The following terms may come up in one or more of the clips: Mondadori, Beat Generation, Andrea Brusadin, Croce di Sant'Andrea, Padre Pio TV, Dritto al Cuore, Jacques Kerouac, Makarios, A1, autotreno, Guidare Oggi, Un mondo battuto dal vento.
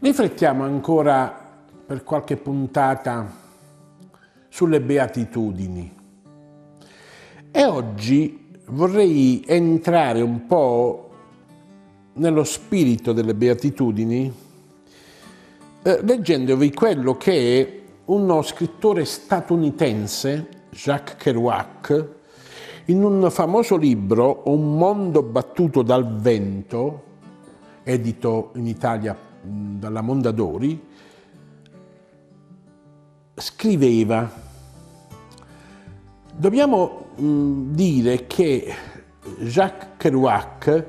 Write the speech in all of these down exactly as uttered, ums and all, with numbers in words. Riflettiamo ancora per qualche puntata sulle beatitudini e oggi vorrei entrare un po' nello spirito delle beatitudini eh, leggendovi quello che uno scrittore statunitense, Jacques Kerouac, in un famoso libro, Un mondo battuto dal vento, edito in Italia dalla Mondadori, scriveva: dobbiamo mh, dire che Jacques Kerouac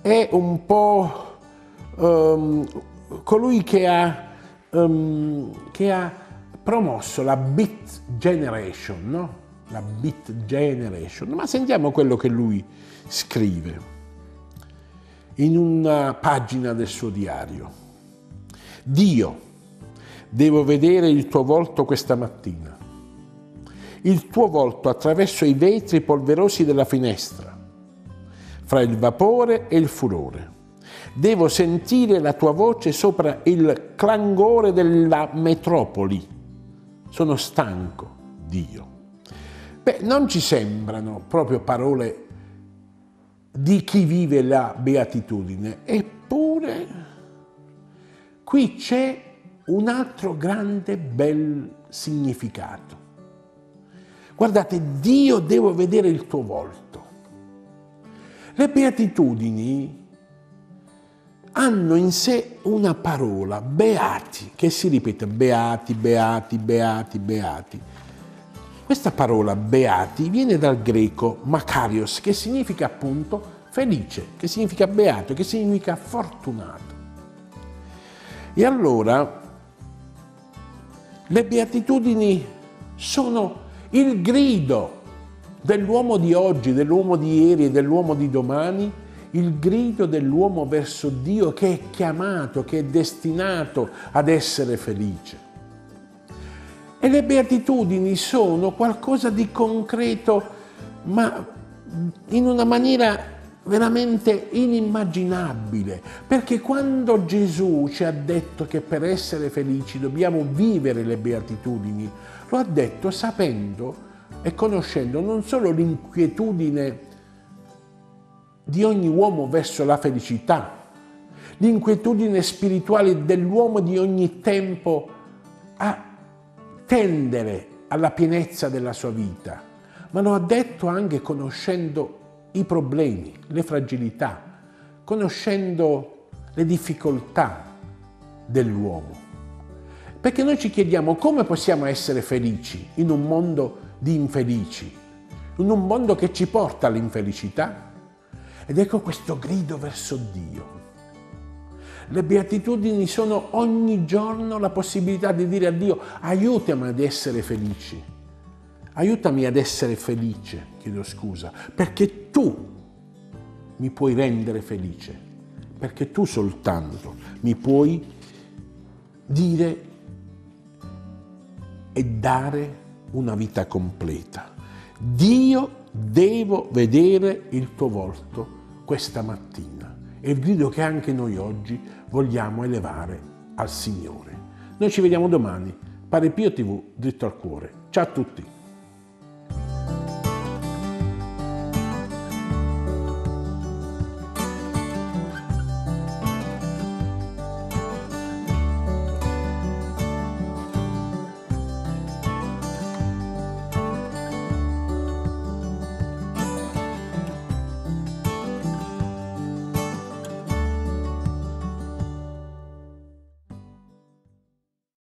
è un po' um, colui che ha, um, che ha promosso la Beat Generation, no? La Beat Generation. Ma sentiamo quello che lui scrive in una pagina del suo diario. Dio, devo vedere il tuo volto questa mattina, il tuo volto attraverso i vetri polverosi della finestra, fra il vapore e il furore. Devo sentire la tua voce sopra il clangore della metropoli. Sono stanco, Dio. Beh, non ci sembrano proprio parole di chi vive la beatitudine, eppure qui c'è un altro grande bel significato. Guardate, Dio, devo vedere il tuo volto. Le beatitudini hanno in sé una parola, beati, che si ripete beati, beati, beati, beati. Questa parola beati viene dal greco Makarios, che significa appunto felice, che significa beato, che significa fortunato. E allora le beatitudini sono il grido dell'uomo di oggi, dell'uomo di ieri e dell'uomo di domani, il grido dell'uomo verso Dio che è chiamato, che è destinato ad essere felice. E le beatitudini sono qualcosa di concreto, ma in una maniera veramente inimmaginabile, perché quando Gesù ci ha detto che per essere felici dobbiamo vivere le beatitudini, lo ha detto sapendo e conoscendo non solo l'inquietudine di ogni uomo verso la felicità, l'inquietudine spirituale dell'uomo di ogni tempo a tendere alla pienezza della sua vita, ma lo ha detto anche conoscendo i problemi, le fragilità, conoscendo le difficoltà dell'uomo. Perché noi ci chiediamo come possiamo essere felici in un mondo di infelici, in un mondo che ci porta all'infelicità. Ed ecco questo grido verso Dio. Le beatitudini sono ogni giorno la possibilità di dire a Dio: aiutami ad essere felici. Aiutami ad essere felice, chiedo scusa, perché tu mi puoi rendere felice, perché tu soltanto mi puoi dire e dare una vita completa. Dio, devo vedere il tuo volto questa mattina. È il grido che anche noi oggi vogliamo elevare al Signore. Noi ci vediamo domani. Padre Pio tivù, Dritto al Cuore. Ciao a tutti.